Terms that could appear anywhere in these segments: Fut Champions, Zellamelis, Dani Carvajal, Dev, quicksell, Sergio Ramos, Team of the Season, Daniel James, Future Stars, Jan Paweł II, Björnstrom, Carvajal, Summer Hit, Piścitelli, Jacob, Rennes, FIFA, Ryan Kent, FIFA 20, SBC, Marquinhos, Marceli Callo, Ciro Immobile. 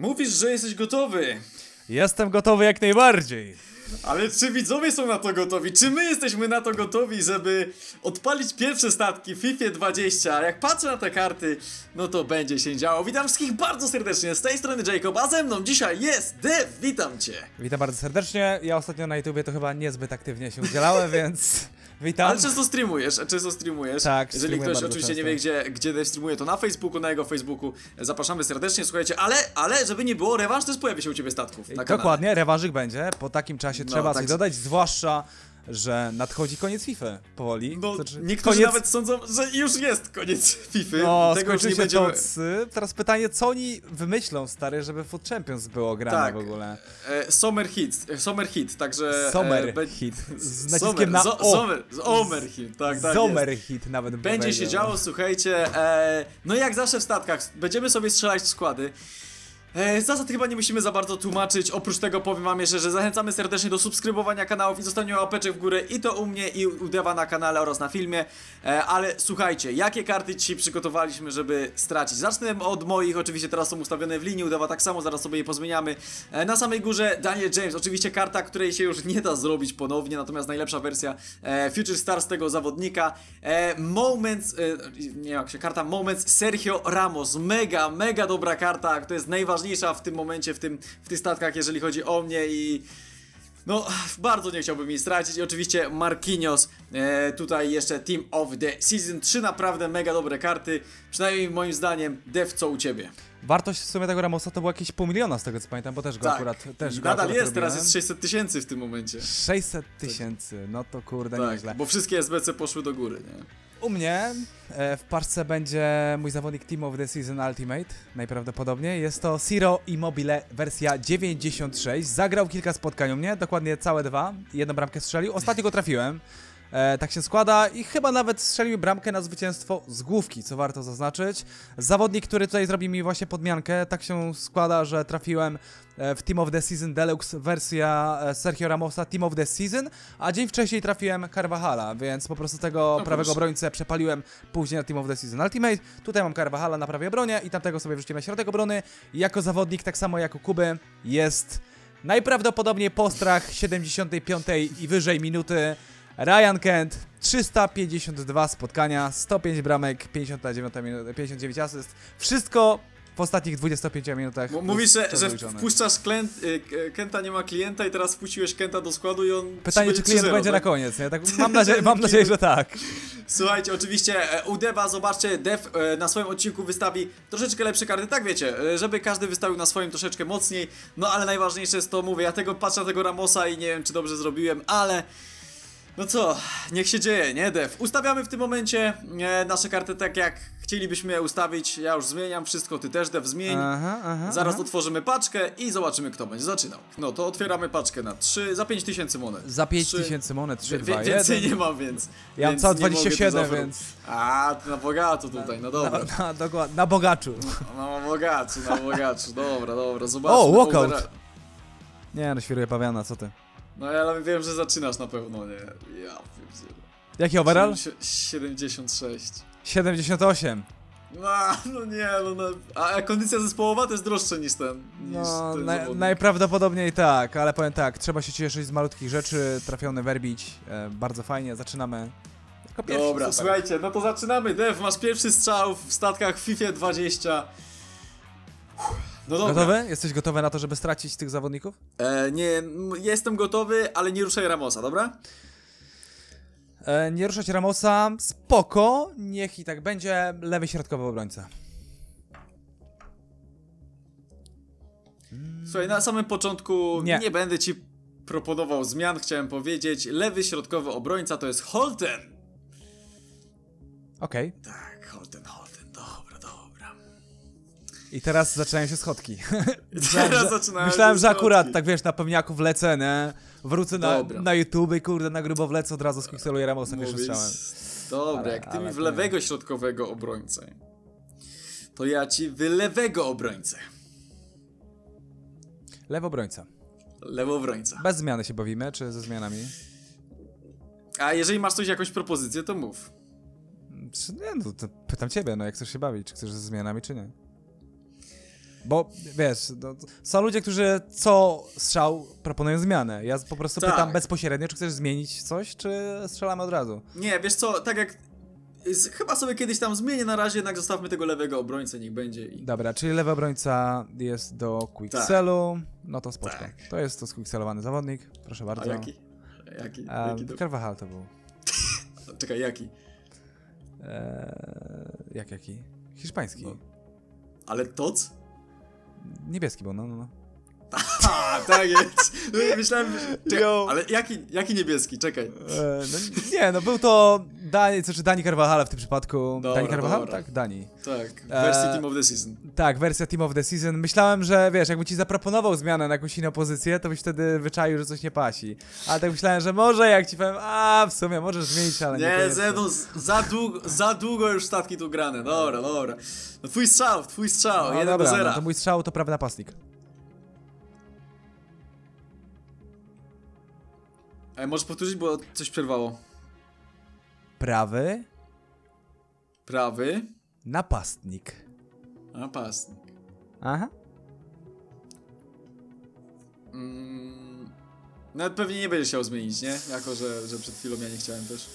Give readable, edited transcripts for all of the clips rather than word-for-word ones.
Mówisz, że jesteś gotowy. Jestem gotowy jak najbardziej. Ale czy widzowie są na to gotowi? Czy my jesteśmy na to gotowi, żeby odpalić pierwsze statki w FIFA 20? A jak patrzę na te karty, no to będzie się działo. Witam wszystkich bardzo serdecznie, z tej strony Jacob, a ze mną dzisiaj jest Dev, witam cię. Witam bardzo serdecznie, ja ostatnio na YouTubie to chyba niezbyt aktywnie się udzielałem, więc... Witam. Ale często streamujesz, Tak, jeżeli ktoś oczywiście często nie wie, gdzie Dev streamuje, to na Facebooku, na jego Facebooku. Zapraszamy serdecznie, słuchajcie, ale żeby nie było, rewanż też pojawi się u ciebie statków na kanale. Dokładnie, rewanżyk będzie, po takim czasie no, trzeba coś dodać, zwłaszcza że nadchodzi koniec FIFA powoli. No, znaczy, niektórzy nawet sądzą, że już jest koniec FIFA. No, tego już nie będziemy... Teraz pytanie, co oni wymyślą, stary, żeby Fut Champions było grane tak w ogóle. Summer Hit, także... Summer Hit. Z naciskiem na O. Summer Hit, tak. Summer Hit nawet będzie się działo, słuchajcie. No jak zawsze w statkach, będziemy sobie strzelać w składy. Zasad chyba nie musimy za bardzo tłumaczyć, oprócz tego powiem wam jeszcze, że zachęcamy serdecznie do subskrybowania kanałów i zostawienia łapeczek w górę i to u mnie i u Deva na kanale oraz na filmie. Ale słuchajcie, jakie karty dzisiaj przygotowaliśmy, żeby stracić? Zacznę od moich, oczywiście teraz są ustawione w linii, u Deva tak samo, zaraz sobie je pozmieniamy. Na samej górze Daniel James, oczywiście karta, której się już nie da zrobić ponownie, natomiast najlepsza wersja Future Stars tego zawodnika. Karta Moments Sergio Ramos, mega dobra karta, to jest najważniejsza w tym momencie, w tych statkach, jeżeli chodzi o mnie i... No, bardzo nie chciałbym jej stracić. I oczywiście Marquinhos, tutaj jeszcze Team of the Season, 3 naprawdę mega dobre karty. Przynajmniej moim zdaniem. Dev, co u ciebie? Wartość w sumie tego Ramosa to było jakieś pół miliona, z tego co pamiętam, bo też go tak akurat teraz jest 600 000 w tym momencie. 600 000, no to kurde tak, nieźle. Bo wszystkie SBC poszły do góry, nie? U mnie w parce będzie mój zawodnik Team of the Season Ultimate, najprawdopodobniej. Jest to Ciro Immobile wersja 96. Zagrał kilka spotkań u mnie, dokładnie całe 2. Jedną bramkę strzelił, ostatnio go trafiłem. Tak się składa i chyba nawet strzelił bramkę na zwycięstwo z główki, co warto zaznaczyć. Zawodnik, który tutaj zrobi mi właśnie podmiankę, tak się składa, że trafiłem w Team of the Season Deluxe wersja Sergio Ramosa Team of the Season, a dzień wcześniej trafiłem Carvajala, więc po prostu tego prawego obrońcę przepaliłem później na Team of the Season Ultimate. Tutaj mam Carvajala na prawej obronie i tamtego sobie wrzuciłem na środek obrony. Jako zawodnik, tak samo jak u Kuby, jest najprawdopodobniej po strach 75 i wyżej minuty. Ryan Kent, 352 spotkania, 105 bramek, 59 asyst. Wszystko w ostatnich 25 minutach. Mówisz, że wpuszczasz Kenta, nie ma klienta i teraz wpuściłeś Kenta do składu i on... Pytanie, czy klient będzie na koniec, nie? Tak, mam nadzieję, że tak. Słuchajcie, oczywiście u Deva, zobaczcie, Dev na swoim odcinku wystawi troszeczkę lepsze karty, tak wiecie, żeby każdy wystawił na swoim troszeczkę mocniej. No ale najważniejsze jest to, mówię, ja patrzę na tego Ramosa i nie wiem, czy dobrze zrobiłem, ale... No co, niech się dzieje, nie Dev? Ustawiamy w tym momencie nasze karty tak jak chcielibyśmy je ustawić. Ja już zmieniam wszystko, ty też Dev zmień. Zaraz otworzymy paczkę i zobaczymy, kto będzie zaczynał. No to otwieramy paczkę na 3, za 5000 monet. Za 5000 monet, 3, 2, 1. Więcej nie mam, więc... Ja mam całe 27, więc... A, na bogaczu tutaj, no dobra. Na bogaczu. Na bogaczu, dobra, zobaczmy. O, walkout! Nie, no świruję pawiana, co ty? No ja nawet wiem, że zaczynasz na pewno, nie? Ja pierdzielę. Jaki overall? 76. 78. No nie, no... A kondycja zespołowa to jest droższa niż ten. No, najprawdopodobniej tak, ale powiem tak, trzeba się cieszyć z malutkich rzeczy, trafiony werbić, bardzo fajnie, zaczynamy. Jako pierwszy. Dobra, super. Słuchajcie, no to zaczynamy, Dev, masz pierwszy strzał w statkach w FIFA 20. No dobra. Gotowy? Jesteś gotowy na to, żeby stracić tych zawodników? Nie, jestem gotowy, ale nie ruszaj Ramosa, dobra? Nie ruszać Ramosa, spoko, niech i tak będzie, lewy środkowy obrońca. Słuchaj, na samym początku nie będę ci proponował zmian, chciałem powiedzieć, lewy środkowy obrońca to jest Holten. Okej. Tak, Holten, dobra. I teraz zaczynają się schodki. Myślałem, że akurat, tak wiesz, na pewniaku wlecę, nie? Wrócę na YouTube i kurde, na grubo wlecę, od razu skikseluję Ramosa pierwszym strzałem. Dobra, jak ty mi w lewego środkowego obrońcę, to ja ci w lewego obrońcę. Lewo obrońca. Bez zmiany się bawimy, czy ze zmianami? A jeżeli masz coś, jakąś propozycję, to mów. Nie, no to pytam ciebie, no jak chcesz się bawić, czy chcesz ze zmianami, czy nie? Bo wiesz, no, są ludzie, którzy co strzał proponują zmianę. Ja po prostu pytam bezpośrednio, czy chcesz zmienić coś, czy strzelamy od razu? Nie, wiesz co, tak jak... Chyba sobie kiedyś tam zmienię, na razie jednak zostawmy tego lewego obrońcę, niech będzie. I... Dobra, czyli lewy obrońca jest do Quickselu, no to spoczko. Tak. To jest to squickselowany zawodnik, proszę bardzo. A jaki? Jaki to... Carvajal to był. Czekaj, jaki? Jaki? Hiszpański. No. Ale toc? Niebieski był, no. A, tak jest. Myślałem, ale jaki niebieski? Czekaj. No, nie, no był to Dani Carvajala w tym przypadku. Dani Carvajal? Tak, Dani. Tak, wersja Team of the Season. Tak, wersja Team of the Season. Myślałem, że wiesz, jakbym ci zaproponował zmianę na jakąś inną pozycję, to byś wtedy wyczaił, że coś nie pasi. Ale tak myślałem, że może jak ci powiem, a w sumie możesz zmienić, ale nie. Nie, za długo już statki tu grane. Dobra. No, twój strzał, 1 do 0. No to mój strzał to prawy napastnik. Ej, możesz powtórzyć, bo coś przerwało. Prawy. Napastnik. Aha. Nawet pewnie nie będziesz chciał zmienić, nie? Jako, że przed chwilą ja nie chciałem też.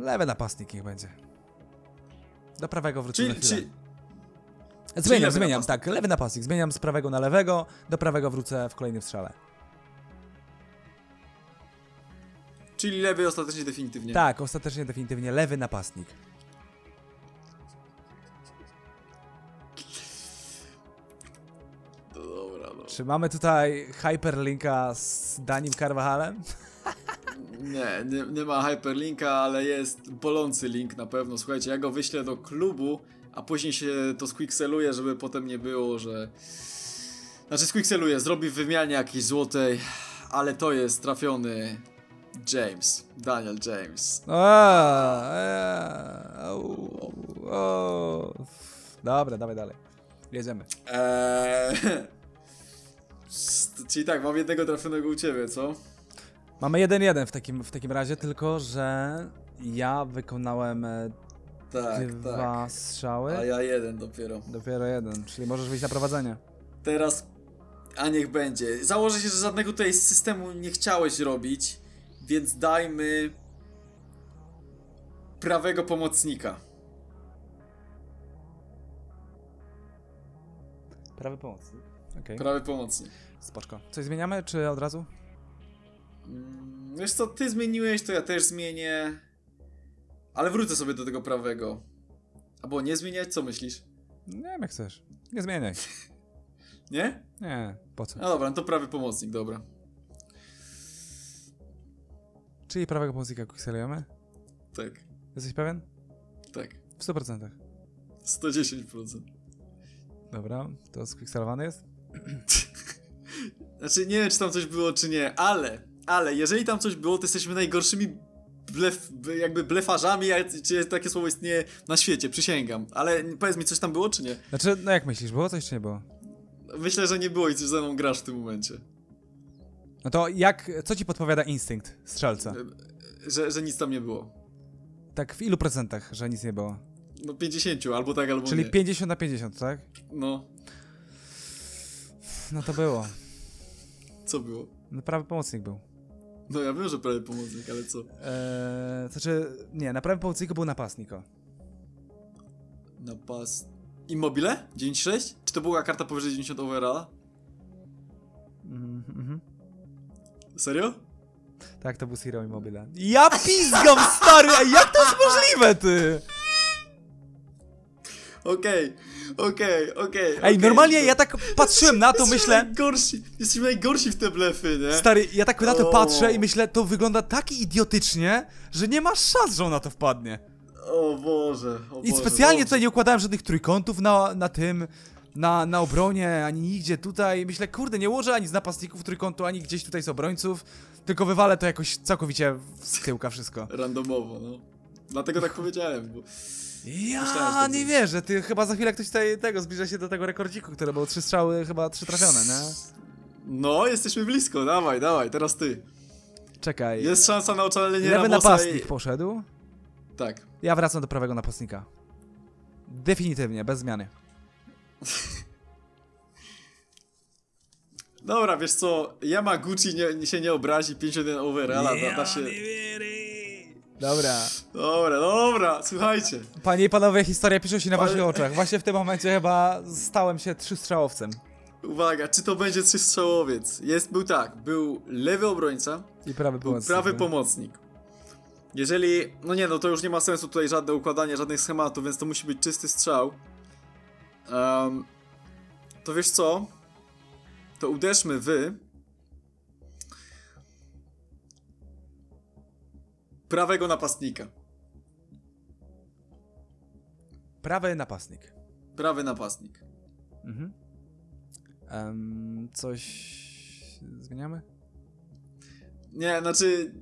Lewy napastnik niech będzie. Do prawego wrócimy. Zmieniam, lewy napastnik. Zmieniam z prawego na lewego, do prawego wrócę w kolejnym strzale. Czyli lewy ostatecznie definitywnie. Tak, ostatecznie definitywnie lewy napastnik. Dobra. Czy mamy tutaj hyperlinka z Danim Carvajalem? Nie ma hyperlinka, ale jest bolący link na pewno. Słuchajcie, ja go wyślę do klubu. A później się to squickseluje, żeby potem nie było, że... Znaczy squickseluje, zrobi w wymianie jakiejś złotej, ale to jest trafiony James, Daniel James. Dobra, dawaj dalej. Jedziemy. Czyli tak, mam jednego trafionego u ciebie, co? Mamy 1-1 w takim razie, tylko że ja wykonałem... Dwa strzały. A ja jeden dopiero. Dopiero jeden, czyli możesz wyjść na prowadzenie. Teraz, a niech będzie. Założę się, że żadnego tutaj systemu nie chciałeś robić, więc dajmy prawego pomocnika. Prawy pomocnik. Okay. Prawy pomocnik. Spoczko. Coś zmieniamy, czy od razu? Wiesz co, ty zmieniłeś, to ja też zmienię. Ale wrócę sobie do tego prawego. Albo nie zmieniać, co myślisz? Nie wiem, jak chcesz. Nie zmieniaj. Nie? Nie, po co? No dobra, no to prawy pomocnik, dobra. Czyli prawego pomocnika kukselujemy? Tak. Jesteś pewien? Tak. W 100%. 110%. Dobra, to skukselowany jest? Znaczy, nie wiem, czy tam coś było, czy nie, ale jeżeli tam coś było, to jesteśmy najgorszymi blefarzami, czy takie słowo istnieje na świecie, przysięgam. Ale powiedz mi, coś tam było, czy nie? Znaczy, no jak myślisz, było coś, czy nie było? Myślę, że nie było i coś ze mną grasz w tym momencie. No to co ci podpowiada instynkt strzelca? Że nic tam nie było. Tak w ilu procentach, że nic nie było? No 50, albo tak, albo nie. Czyli 50/50, tak? No. No to było. Co było? No prawy pomocnik był. No ja wiem, że prawy pomocnik, ale co? Znaczy, nie, na prawym pomocniku był napastnik. Immobile? 96? Czy to była karta powyżej 90 overalla? Serio? Tak, to był Ciro Immobile. Ja pizgam, stary! Jak to jest możliwe, ty? Okej. Ej, normalnie ja tak patrzyłem na to, myślę... Jesteśmy najgorsi w te blefy, nie? Stary, ja tak na to patrzę i myślę, to wygląda tak idiotycznie, że nie ma szans, że on na to wpadnie. O Boże, o Boże. I specjalnie tutaj nie układałem żadnych trójkątów na obronie, ani nigdzie tutaj. Myślę, kurde, nie ułożę ani z napastników trójkątu, ani gdzieś tutaj z obrońców, tylko wywalę to jakoś całkowicie z tyłka wszystko. Randomowo, no. Dlatego tak powiedziałem, bo... Ja nie wierzę, ty chyba za chwilę ktoś tutaj zbliża się do tego rekordziku, które było 3 strzały, chyba 3 trafione, nie? No, jesteśmy blisko, dawaj, teraz ty. Czekaj. Jest szansa na ocalenie Ramosa. Lewy napastnik poszedł? Tak. Ja wracam do prawego napastnika. Definitywnie, bez zmiany. Dobra, wiesz co, Yamaguchi się nie obrazi, 5-1 overalla, da się... Dobra. Dobra, dobra, słuchajcie. Panie i panowie, historia pisze się na waszych oczach. Właśnie w tym momencie chyba stałem się trzystrzałowcem. Uwaga, czy to będzie trzystrzałowiec? Jest, był tak, był lewy obrońca i prawy pomocnik. Jeżeli, no nie, no to już nie ma sensu tutaj żadne układanie, żadnych schematów, więc to musi być czysty strzał. To wiesz co? To uderzmy w... prawego napastnika. Prawy napastnik. Prawy napastnik. Mhm. Coś... zmieniamy? Nie, znaczy...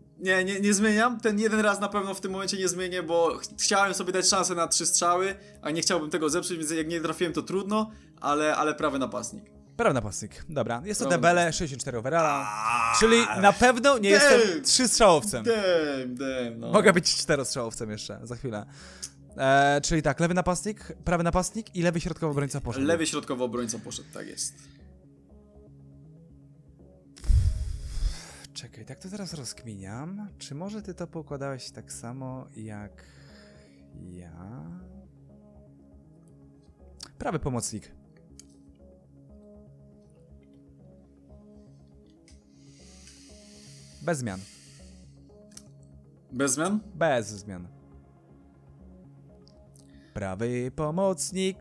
Nie zmieniam. Ten jeden raz na pewno w tym momencie nie zmienię, bo chciałem sobie dać szansę na 3 strzały, a nie chciałbym tego zepsuć, więc jak nie trafiłem, to trudno, ale prawy napastnik. Prawy napastnik, dobra. Jest to Debele, 64 overalla, czyli na pewno nie jestem 3-strzałowcem. No. Mogę być 4-strzałowcem jeszcze, za chwilę. Czyli tak, lewy napastnik, prawy napastnik i lewy środkowy obrońca poszedł. Lewy środkowy obrońca poszedł, tak jest. Czekaj, tak to teraz rozkminiam. Czy może ty to poukładałeś tak samo jak ja? Prawy pomocnik. Bez zmian. Bez zmian? Bez zmian. Prawy pomocnik.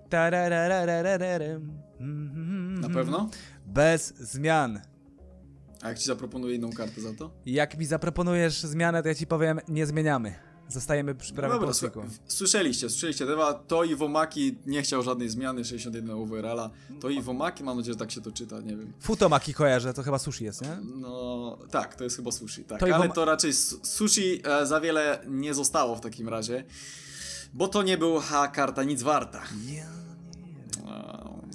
Na pewno? Bez zmian. A jak ci zaproponuję inną kartę za to? Jak mi zaproponujesz zmianę, to ja ci powiem, nie zmieniamy. Zostajemy przy prawym pomocniku. Słyszeliście, Deva, to Iwomaki nie chciał żadnej zmiany, 61 overalla. To Iwomaki, mam nadzieję, że tak się to czyta, nie wiem. Futomaki kojarzę, to chyba sushi jest, nie? No, tak, to jest chyba sushi, tak. Ale to raczej sushi za wiele nie zostało w takim razie, bo to nie była karta nic warta.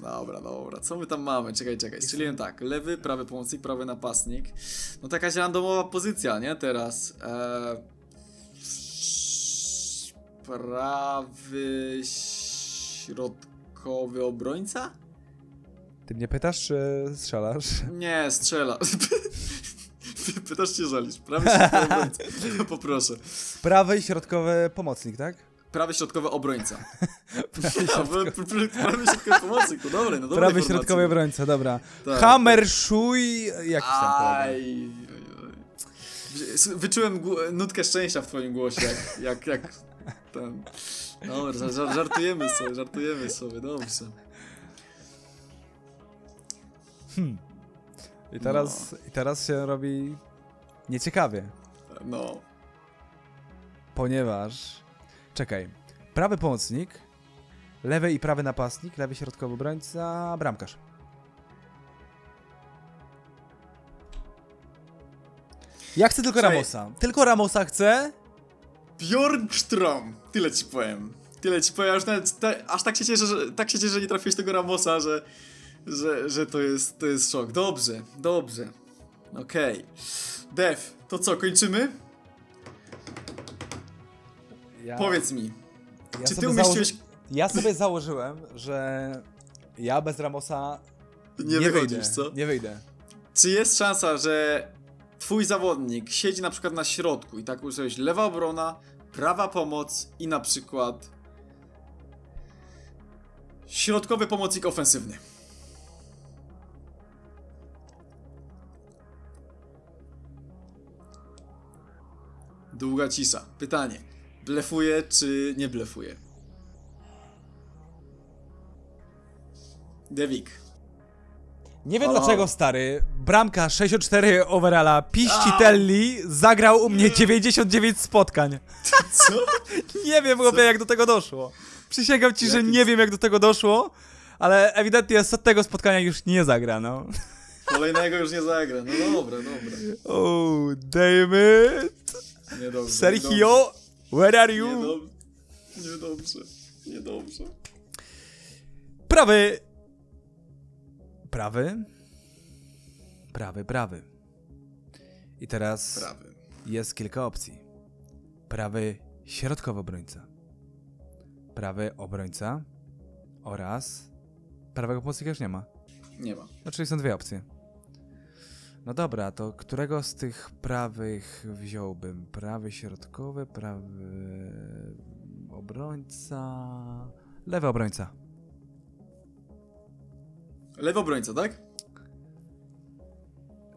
Dobra, co my tam mamy? Czekaj, czyli tak, lewy, prawy pomocnik, prawy napastnik. No taka randomowa pozycja, nie? Teraz prawy środkowy obrońca? Ty mnie pytasz, czy strzelasz? Nie, strzela. Pytasz, czy żalisz? Prawy środkowy obrońca, poproszę. Prawy środkowy pomocnik, tak? Prawy środkowy obrońca. Prawy środkowy pomocnik, to dobre, no dobra. Prawy środkowy obrońca, dobra. Hammer, szuj, jakiś tam. Aj. Wyczułem nutkę szczęścia w twoim głosie, jak ten. Dobra, żartujemy sobie, dobrze. I teraz się robi nieciekawie. No. Ponieważ... Czekaj, prawy pomocnik, lewy i prawy napastnik, lewy środkowy obrońca, bramkarz. Ja chcę tylko Ramosa. Tylko Ramosa chcę. Björnstrom, tyle ci powiem. Aż, aż tak się cieszę, że nie trafiłeś tego Ramosa, że to jest szok. Dobrze. Okej. Dev, to co, kończymy? Powiedz mi, czy ty umieściłeś... Ja sobie założyłem, że ja bez Ramosa nie wyjdziesz, co? Nie wyjdę. Czy jest szansa, że twój zawodnik siedzi na przykład na środku i tak użyłeś lewa obrona, prawa pomoc i na przykład środkowy pomocnik ofensywny? Długa cisza. Pytanie. Blefuje czy nie blefuje? Devik. Nie wiem dlaczego, stary. Bramka 64 overalla Piścitelli zagrał u mnie 99 spotkań. Co? Nie wiem, chłopie, jak do tego doszło. Przysięgam ci, że nie wiem, jak do tego doszło, ale ewidentnie z tego spotkania już nie zagra, no. Kolejnego już nie zagra. No dobra. Oh, David. Niedobrze. Sergio. Where are you? Niedobrze. Prawy. I teraz prawy. Jest kilka opcji. Prawy środkowy obrońca. prawy obrońca oraz prawego pomocnika już nie ma. Nie ma. No, czyli są dwie opcje. No dobra, to którego z tych prawych wziąłbym? Prawy środkowy, prawy obrońca... Lewy obrońca. Lewy obrońca, tak?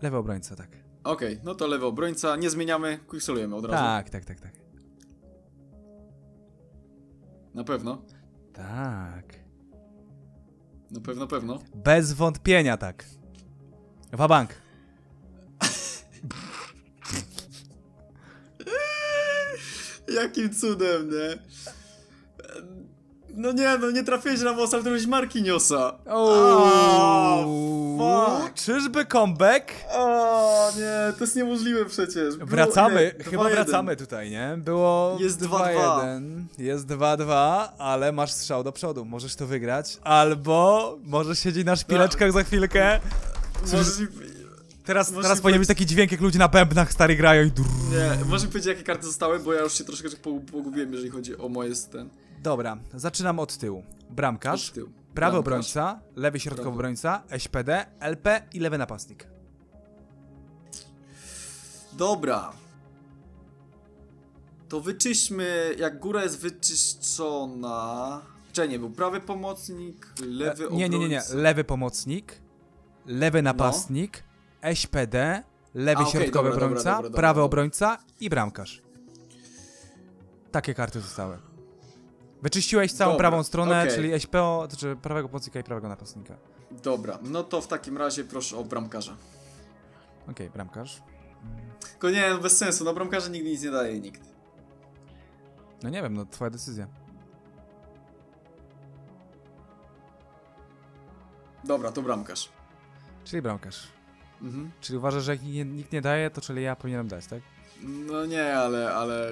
Lewy obrońca, tak. Okej, no to lewy obrońca. Nie zmieniamy, quicksolujemy od razu. Tak. Na pewno? Tak. Na pewno, Bez wątpienia, tak. Wabank. Jakim cudem, nie? No nie, no nie trafiłeś Ramosa, ale to byłeś Marquinhosa. Czyżby comeback? O nie, to jest niemożliwe przecież. Było, wracamy, chyba wracamy tutaj, nie? Było... Jest 2-1. Jest 2-2, ale masz strzał do przodu. Możesz to wygrać. Albo możesz siedzieć na szpileczkach za chwilkę. Teraz powinien być taki dźwięk, jak ludzie na bębnach stary grają i... Nie, możesz mi powiedzieć, jakie karty zostały, bo ja już się troszkę pogubiłem, jeżeli chodzi o moje ten. Dobra, zaczynam od tyłu. Bramkarz, prawy obrońca, lewy środkowy obrońca, SPD, LP i lewy napastnik. Dobra. To wyczyśćmy, jak góra jest wyczyszczona... Czekaj, nie, był prawy pomocnik, lewy obrońca... Nie, lewy pomocnik, lewy napastnik, SPD, lewy środkowy obrońca, prawy obrońca i bramkarz. Takie karty zostały. Wyczyściłeś całą prawą stronę, czyli SPO, to znaczy prawego pomocnika i prawego napastnika. Dobra, no to w takim razie proszę o bramkarza. Okej, bramkarz. Tylko nie, bez sensu, no bramkarza nigdy nic nie daje, nikt. No nie wiem, no twoja decyzja. Dobra, to bramkarz. Czyli bramkarz. Czyli uważasz, że jak nikt nie daje, to czyli ja powinienem dać, tak? No nie, ale...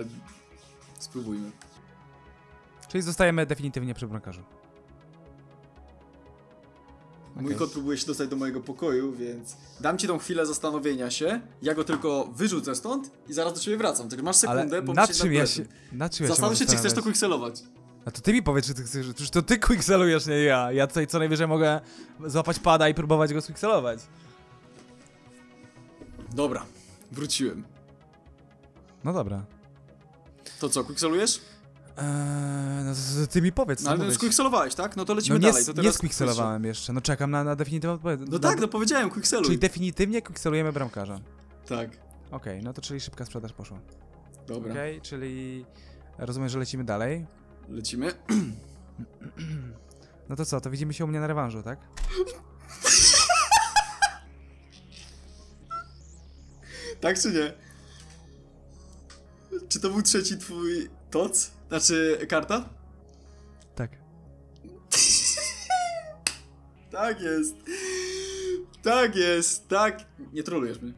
Spróbujmy. Czyli zostajemy definitywnie przy bramkarzu. Mój kot próbuje się dostać do mojego pokoju, więc dam ci tą chwilę zastanowienia się. Ja go tylko wyrzucę stąd i zaraz do ciebie wracam. Tylko masz sekundę, bo Zastanów się, czy chcesz to quickselować. A to ty mi powiedz, czy ty chcesz. Przecież to ty quickselujesz, nie ja. Ja tutaj co najwyżej mogę złapać pada i próbować go quickselować. Dobra, wróciłem. No dobra. To co, quickselujesz? No to ty mi powiedz. No, ale mówić. Quickselowałeś, tak? No to lecimy dalej. To teraz nie quickselowałem jeszcze, no czekam na definitywną odpowiedź. No tak, no powiedziałem, quickseluj. Czyli definitywnie quickselujemy bramkarza. Tak. Okej, no to czyli szybka sprzedaż poszła. Dobra. Okej, czyli rozumiem, że lecimy dalej. Lecimy. No to co, to widzimy się u mnie na rewanżu, tak? Tak czy nie? Czy to był trzeci twój toc? Znaczy, karta? Tak. Tak jest. Tak jest, tak. Nie trolujesz mnie.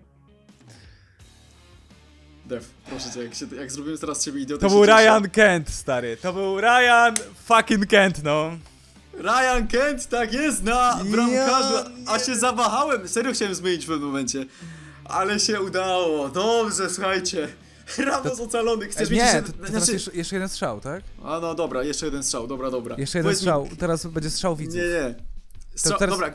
Dev, proszę cię, jak zrobimy teraz ciebie idiotę. To był Ryan Kent, stary. To był Ryan fucking Kent, no. Ryan Kent, tak jest, na bramkarzu. A się zawahałem. Serio chciałem zmienić w pewnym momencie. Ale się udało. Dobrze, słuchajcie. Ramos ocalony, chcesz mieć... Nie, znaczy... jeszcze jeden strzał, tak? A no dobra, jeszcze jeden strzał, dobra. Jeszcze jeden strzał, teraz będzie strzał widzów. Nie. Teraz... Dobra,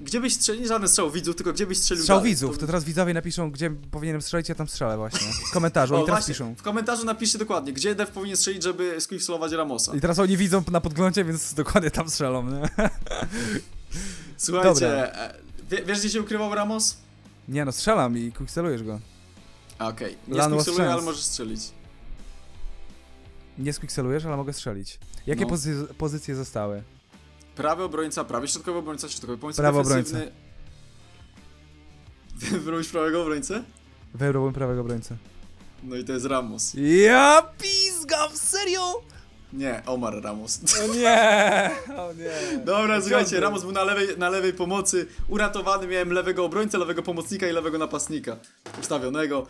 gdzie byś strzelił? Nie żaden strzał widzów, tylko gdzie byś strzelił dalej. Widzów, to teraz widzowie napiszą, gdzie powinienem strzelić, ja tam strzelę właśnie. W komentarzu, oni teraz piszą. W komentarzu napiszcie dokładnie, gdzie Dev powinien strzelić, żeby squickslować Ramosa. I teraz oni widzą na podglądzie, więc dokładnie tam strzelą, nie? Słuchajcie, wiesz gdzie się ukrywał Ramos? Nie no, strzelam i quickselujesz go. Okej, nie squikseluję, ale możesz strzelić. Nie squikselujesz, ale mogę strzelić. Jakie pozycje zostały? Prawy obrońca, prawy środkowy obrońca, środkowy pomocnik defensywny. Wybrałeś prawego obrońcę? Wybrałbym prawego obrońcę. No i to jest Ramos. Ja pizgam, serio? Nie, Omar Ramos. O nie. Dobra, słuchajcie, Ramos był na lewej pomocy. Uratowany, miałem lewego obrońcę, lewego pomocnika i lewego napastnika ustawionego.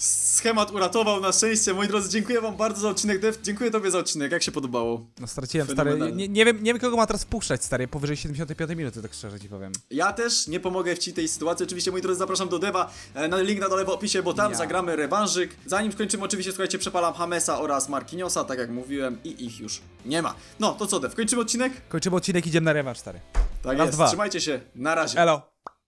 Schemat uratował, na szczęście. Moi drodzy, dziękuję wam bardzo za odcinek. Dev, dziękuję tobie za odcinek, jak się podobało? No straciłem, stary, nie wiem kogo ma teraz puszczać, stary, powyżej 75 minuty, tak szczerze ci powiem. Ja też nie pomogę w tej sytuacji, oczywiście, moi drodzy, zapraszam do Deva, link na dole w opisie, bo tam zagramy rewanżyk. Zanim skończymy, oczywiście, słuchajcie, przepalam Hamesa oraz Marquinhosa, tak jak mówiłem, i ich już nie ma. No, to co, Dev, kończymy odcinek? Kończymy odcinek, idziemy na rewanż, stary. Tak jest, trzymajcie się, na razie. Elo.